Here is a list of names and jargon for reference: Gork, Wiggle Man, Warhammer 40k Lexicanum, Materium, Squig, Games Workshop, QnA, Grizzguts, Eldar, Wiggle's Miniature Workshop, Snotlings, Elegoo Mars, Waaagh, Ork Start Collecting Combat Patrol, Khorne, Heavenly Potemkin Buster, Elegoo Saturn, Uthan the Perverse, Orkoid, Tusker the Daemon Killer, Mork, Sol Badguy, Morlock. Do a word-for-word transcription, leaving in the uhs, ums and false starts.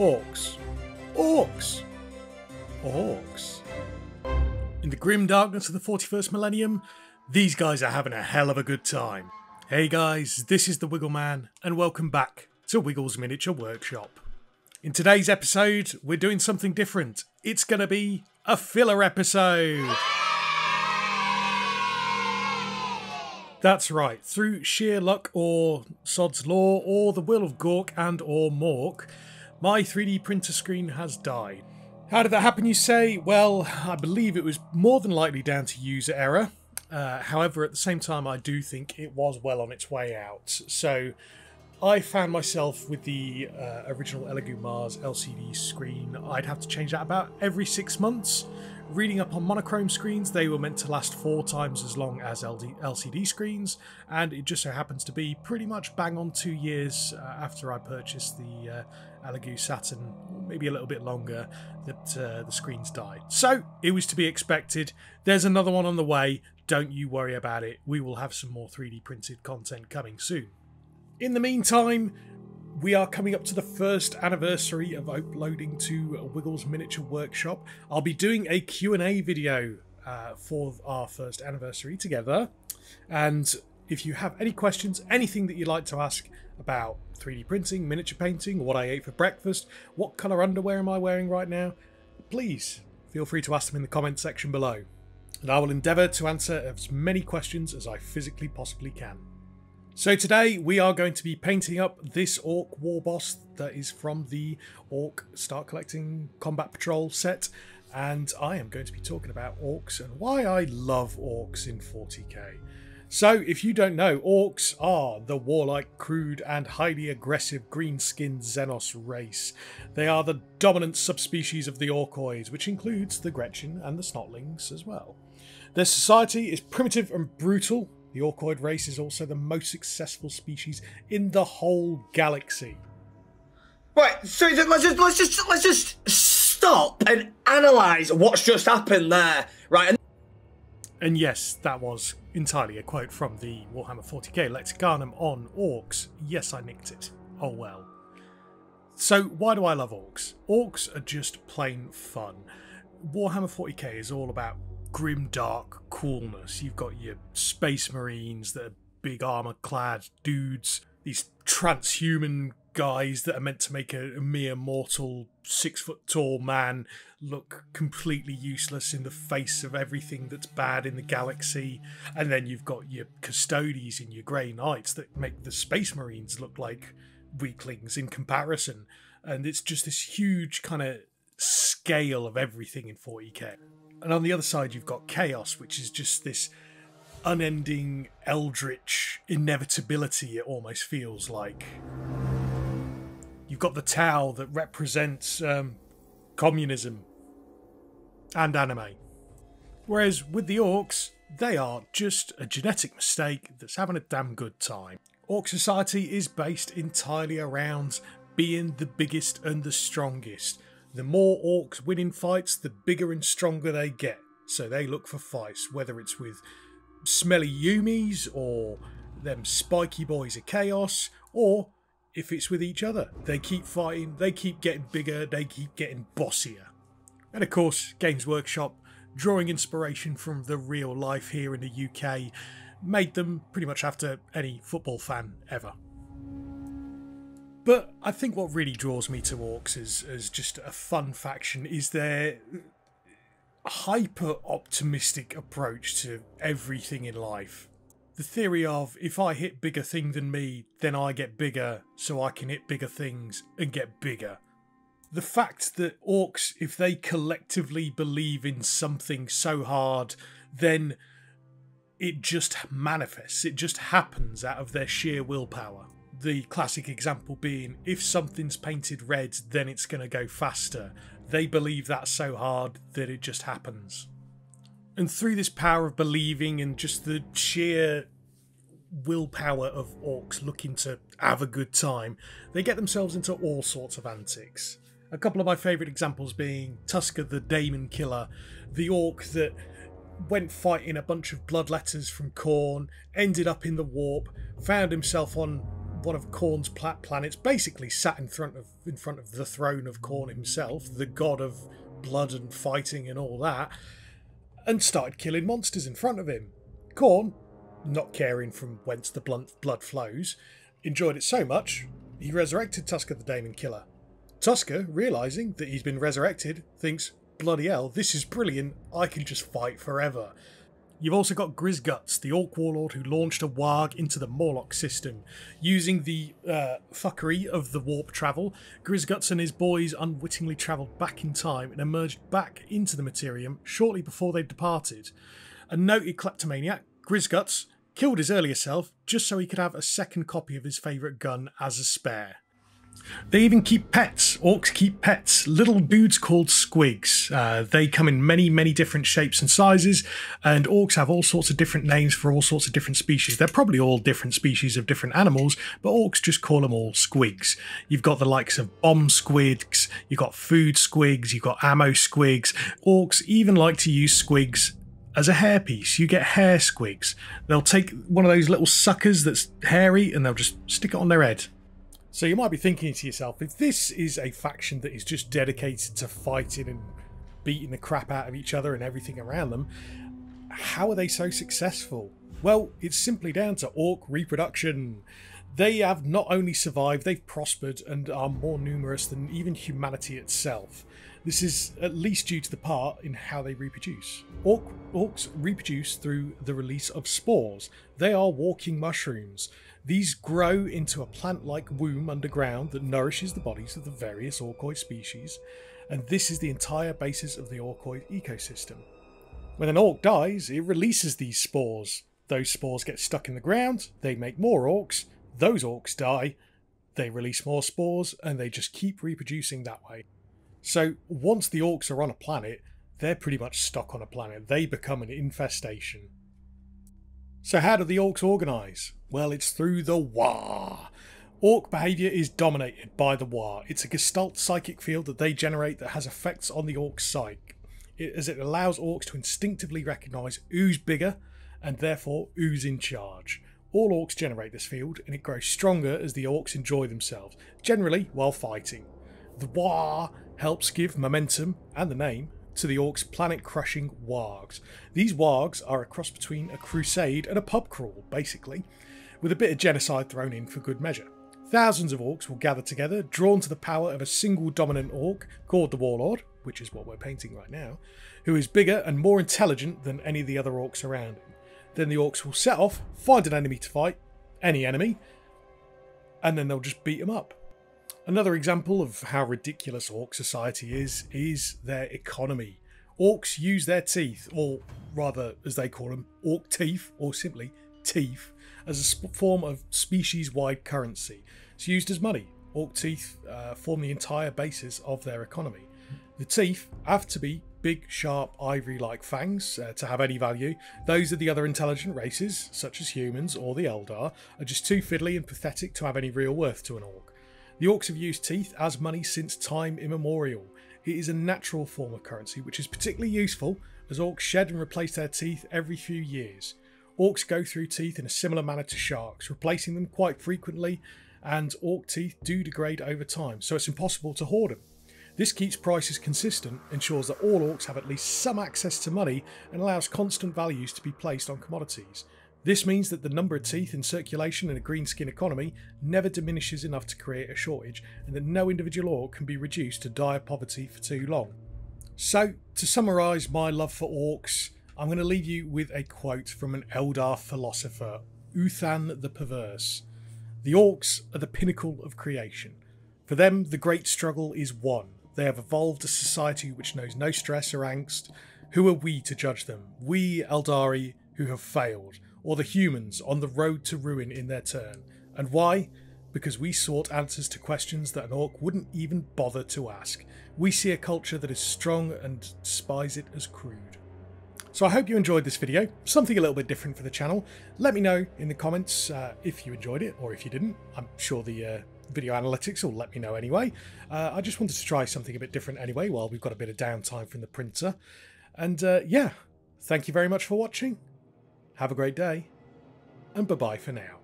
Orcs. Orcs! Orcs. In the grim darkness of the forty-first millennium, these guys are having a hell of a good time. Hey guys, this is the Wiggle Man, and welcome back to Wiggle's Miniature Workshop. In today's episode, we're doing something different. It's going to be a filler episode! That's right, through sheer luck or sod's law or the will of Gork and or Mork, my three D printer screen has died. How did that happen, you say? Well, I believe it was more than likely down to user error. Uh, however, at the same time, I do think it was well on its way out. So I found myself with the uh, original Elegoo Mars L C D screen. I'd have to change that about every six months. Reading up on monochrome screens, they were meant to last four times as long as L C D screens, and it just so happens to be pretty much bang on two years uh, after I purchased the uh, Elegoo Saturn, maybe a little bit longer, that uh, the screens died. So it was to be expected. There's another one on the way. Don't you worry about it. We will have some more three D printed content coming soon. In the meantime, we are coming up to the first anniversary of uploading to Wiggle's Miniature Workshop. I'll be doing a Q and A video uh, for our first anniversary together. And if you have any questions, anything that you'd like to ask about three D printing, miniature painting, what I ate for breakfast, what colour underwear am I wearing right now, please feel free to ask them in the comment section below. And I will endeavour to answer as many questions as I physically possibly can. So today we are going to be painting up this Ork war boss that is from the Ork Start Collecting Combat Patrol set, and I am going to be talking about orcs and why I love orcs in forty K. So if you don't know, orcs are the warlike, crude and highly aggressive green-skinned Xenos race. They are the dominant subspecies of the Orkoids, which includes the Gretchen and the Snotlings as well. Their society is primitive and brutal. The Orkoid race is also the most successful species in the whole galaxy. Right, so let's just let's just let's just stop and analyse what's just happened there, right? And, and yes, that was entirely a quote from the Warhammer forty K Lexicanum on orcs. Yes, I nicked it. Oh well. So why do I love orcs? Orcs are just plain fun. Warhammer forty K is all about grim, dark coolness. You've got your space marines that are big armour-clad dudes, these transhuman guys that are meant to make a, a mere mortal six-foot-tall man look completely useless in the face of everything that's bad in the galaxy. And then you've got your custodies and your grey knights that make the space marines look like weaklings in comparison. And it's just this huge kind of scale of everything in forty K. And on the other side, you've got chaos, which is just this unending, eldritch inevitability, it almost feels like. You've got the Tau that represents um, communism and anime. Whereas with the orcs, they are just a genetic mistake that's having a damn good time. Orc society is based entirely around being the biggest and the strongest. The more orcs win in fights, the bigger and stronger they get. So they look for fights, whether it's with smelly Yumies or them spiky boys of chaos, or if it's with each other. They keep fighting, they keep getting bigger, they keep getting bossier. And of course, Games Workshop, drawing inspiration from the real life here in the U K, made them pretty much after any football fan ever. But I think what really draws me to orcs as, as just a fun faction is their hyper-optimistic approach to everything in life. The theory of, if I hit bigger thing than me, then I get bigger, so I can hit bigger things and get bigger. The fact that orcs, if they collectively believe in something so hard, then it just manifests, it just happens out of their sheer willpower. The classic example being, if something's painted red, then it's going to go faster. They believe that so hard that it just happens. And through this power of believing and just the sheer willpower of orcs looking to have a good time, they get themselves into all sorts of antics. A couple of my favourite examples being Tusker the Daemon Killer, the orc that went fighting a bunch of bloodletters from Khorne, ended up in the warp, found himself on one of Khorne's planets, basically sat in front of in front of the throne of Khorne himself, the god of blood and fighting and all that, and started killing monsters in front of him. Khorne, not caring from whence the blood flows, enjoyed it so much he resurrected Tusker the Daemon Killer. Tusker, realising that he's been resurrected, thinks, bloody hell, this is brilliant, I can just fight forever. You've also got Grizzguts, the Ork Warlord who launched a Waaagh into the Morlock system. Using the uh, fuckery of the warp travel, Grizzguts and his boys unwittingly travelled back in time and emerged back into the Materium shortly before they departed. A noted kleptomaniac, Grizzguts killed his earlier self just so he could have a second copy of his favourite gun as a spare. They even keep pets. Orcs keep pets. Little dudes called squigs. Uh, they come in many, many different shapes and sizes, and orcs have all sorts of different names for all sorts of different species. They're probably all different species of different animals, but orcs just call them all squigs. You've got the likes of bomb squigs, you've got food squigs, you've got ammo squigs. Orcs even like to use squigs as a hairpiece. You get hair squigs. They'll take one of those little suckers that's hairy and they'll just stick it on their head. So you might be thinking to yourself, if this is a faction that is just dedicated to fighting and beating the crap out of each other and everything around them, how are they so successful? Well, it's simply down to orc reproduction. They have not only survived, they've prospered and are more numerous than even humanity itself. This is at least due to the part in how they reproduce. Orc, orcs reproduce through the release of spores. They are walking mushrooms. These grow into a plant-like womb underground that nourishes the bodies of the various Orkoi species, and this is the entire basis of the Orkoi ecosystem. When an orc dies, it releases these spores. Those spores get stuck in the ground, they make more orcs, those orcs die, they release more spores, and they just keep reproducing that way. So once the orcs are on a planet, they're pretty much stuck on a planet. They become an infestation. So how do the orcs organise? Well, it's through the Waaagh. Orc behaviour is dominated by the Waaagh. It's a gestalt psychic field that they generate that has effects on the orc psyche, it, as it allows orcs to instinctively recognise who's bigger and therefore who's in charge. All orcs generate this field and it grows stronger as the orcs enjoy themselves, generally while fighting. The Waaagh helps give momentum, and the name, to the orcs' planet-crushing Waaghs. These Waaghs are a cross between a crusade and a pub crawl, basically, with a bit of genocide thrown in for good measure. Thousands of orcs will gather together, drawn to the power of a single dominant orc called the Warlord, which is what we're painting right now, who is bigger and more intelligent than any of the other orcs around him. Then the orcs will set off, find an enemy to fight, any enemy, and then they'll just beat him up. Another example of how ridiculous orc society is, is their economy. Orcs use their teeth, or rather, as they call them, orc teeth, or simply teeth, as a form of species-wide currency. It's used as money. Orc teeth uh, form the entire basis of their economy. The teeth have to be big, sharp, ivory-like fangs uh, to have any value. Those of the other intelligent races, such as humans or the Eldar, are just too fiddly and pathetic to have any real worth to an orc. The orcs have used teeth as money since time immemorial. It is a natural form of currency, which is particularly useful as orcs shed and replace their teeth every few years. Orcs go through teeth in a similar manner to sharks, replacing them quite frequently, and orc teeth do degrade over time, so it's impossible to hoard them. This keeps prices consistent, ensures that all orcs have at least some access to money, and allows constant values to be placed on commodities. This means that the number of teeth in circulation in a greenskin economy never diminishes enough to create a shortage, and that no individual orc can be reduced to dire poverty for too long. So, to summarise my love for orcs, I'm going to leave you with a quote from an Eldar philosopher, Uthan the Perverse. The orcs are the pinnacle of creation. For them, the great struggle is won. They have evolved a society which knows no stress or angst. Who are we to judge them? We, Eldari, who have failed, or the humans on the road to ruin in their turn. And why? Because we sought answers to questions that an orc wouldn't even bother to ask. We see a culture that is strong and despise it as crude. So I hope you enjoyed this video, something a little bit different for the channel. Let me know in the comments uh, if you enjoyed it or if you didn't. I'm sure the uh, video analytics will let me know anyway. Uh, I just wanted to try something a bit different anyway while we've got a bit of downtime from the printer. And uh, yeah, thank you very much for watching. Have a great day, and bye-bye for now.